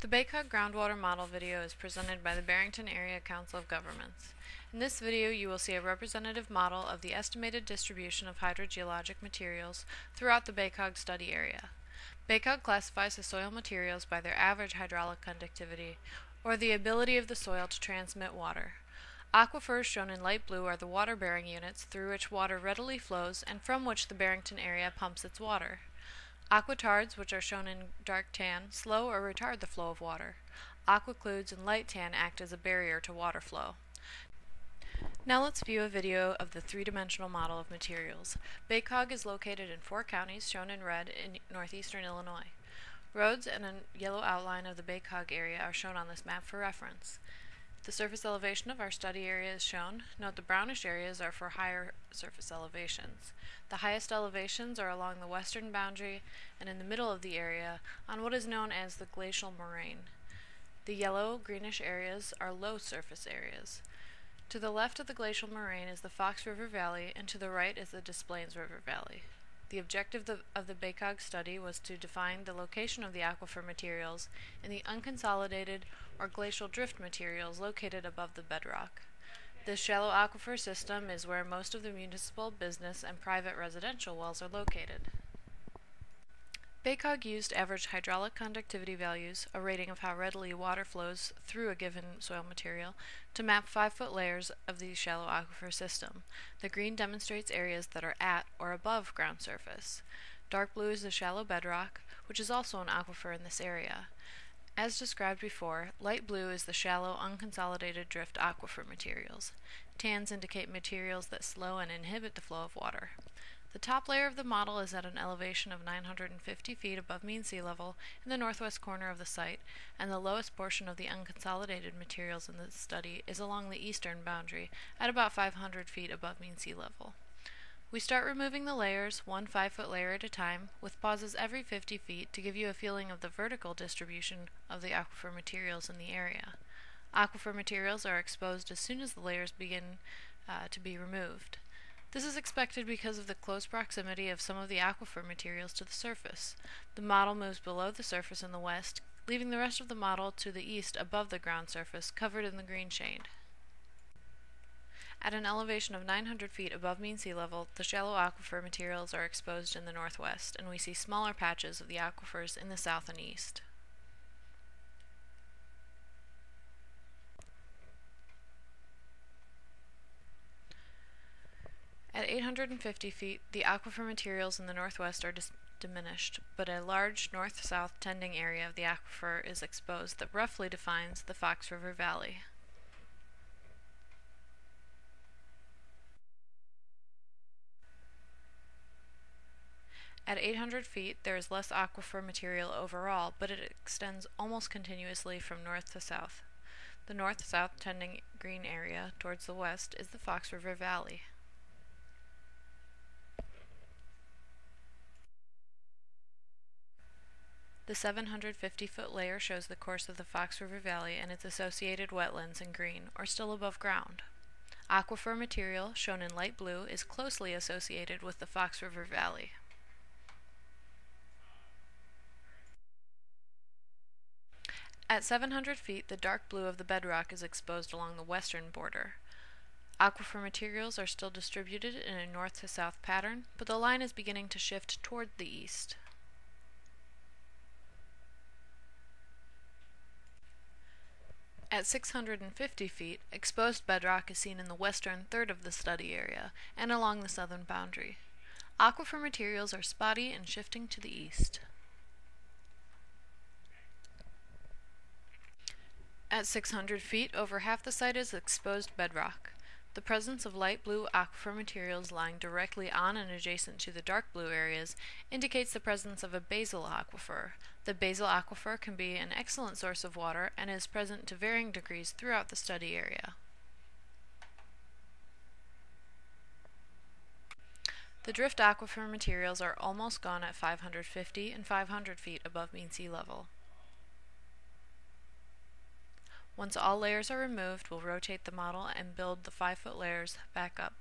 The BACOG groundwater model video is presented by the Barrington Area Council of Governments. In this video you will see a representative model of the estimated distribution of hydrogeologic materials throughout the BACOG study area. BACOG classifies the soil materials by their average hydraulic conductivity, or the ability of the soil to transmit water. Aquifers shown in light blue are the water-bearing units through which water readily flows and from which the Barrington Area pumps its water. Aquitards, which are shown in dark tan, slow or retard the flow of water. Aquicludes in light tan act as a barrier to water flow. Now let's view a video of the three-dimensional model of materials. BACOG is located in 4 counties, shown in red, in northeastern Illinois. Roads and a yellow outline of the BACOG area are shown on this map for reference. The surface elevation of our study area is shown. Note the brownish areas are for higher surface elevations. The highest elevations are along the western boundary and in the middle of the area on what is known as the glacial moraine. The yellow, greenish areas are low surface areas. To the left of the glacial moraine is the Fox River Valley, and to the right is the Des Plaines River Valley. The objective of the BACOG study was to define the location of the aquifer materials in the unconsolidated or glacial drift materials located above the bedrock. This shallow aquifer system is where most of the municipal, business, and private residential wells are located. BACOG used average hydraulic conductivity values, a rating of how readily water flows through a given soil material, to map 5-foot layers of the shallow aquifer system. The green demonstrates areas that are at or above ground surface. Dark blue is the shallow bedrock, which is also an aquifer in this area. As described before, light blue is the shallow, unconsolidated drift aquifer materials. Tans indicate materials that slow and inhibit the flow of water. The top layer of the model is at an elevation of 950 feet above mean sea level in the northwest corner of the site, and the lowest portion of the unconsolidated materials in the study is along the eastern boundary at about 500 feet above mean sea level. We start removing the layers, one 5-foot layer at a time, with pauses every 50 feet to give you a feeling of the vertical distribution of the aquifer materials in the area. Aquifer materials are exposed as soon as the layers begin to be removed. This is expected because of the close proximity of some of the aquifer materials to the surface. The model moves below the surface in the west, leaving the rest of the model to the east above the ground surface, covered in the green shade. At an elevation of 900 feet above mean sea level, the shallow aquifer materials are exposed in the northwest, and we see smaller patches of the aquifers in the south and east. At 850 feet, the aquifer materials in the northwest are diminished, but a large north-south tending area of the aquifer is exposed that roughly defines the Fox River Valley. At 800 feet, there is less aquifer material overall, but it extends almost continuously from north to south. The north-south tending green area towards the west is the Fox River Valley. The 750-foot layer shows the course of the Fox River Valley and its associated wetlands in green, or still above ground. Aquifer material, shown in light blue, is closely associated with the Fox River Valley. At 700 feet, the dark blue of the bedrock is exposed along the western border. Aquifer materials are still distributed in a north-to-south pattern, but the line is beginning to shift toward the east. At 650 feet, exposed bedrock is seen in the western third of the study area and along the southern boundary. Aquifer materials are spotty and shifting to the east. At 600 feet, over half the site is exposed bedrock. The presence of light blue aquifer materials lying directly on and adjacent to the dark blue areas indicates the presence of a basal aquifer. The basal aquifer can be an excellent source of water and is present to varying degrees throughout the study area. The drift aquifer materials are almost gone at 550 and 500 feet above mean sea level. Once all layers are removed, we'll rotate the model and build the 5-foot layers back up.